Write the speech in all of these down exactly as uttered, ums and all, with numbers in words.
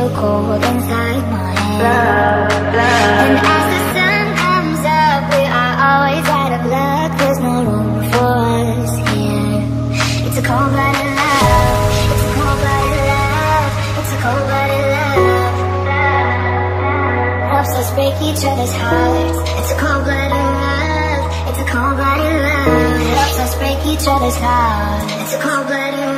so cold inside my head. Love, love. And as the sun comes up, we are always out of luck. There's no room for us here. It's a cold-blooded love. It's a cold-blooded love. It's a cold-blooded love. Helps us break each other's hearts. It's a cold-blooded love. It's a cold-blooded love. Helps us break each other's hearts. It's a cold-blooded love.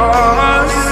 All us.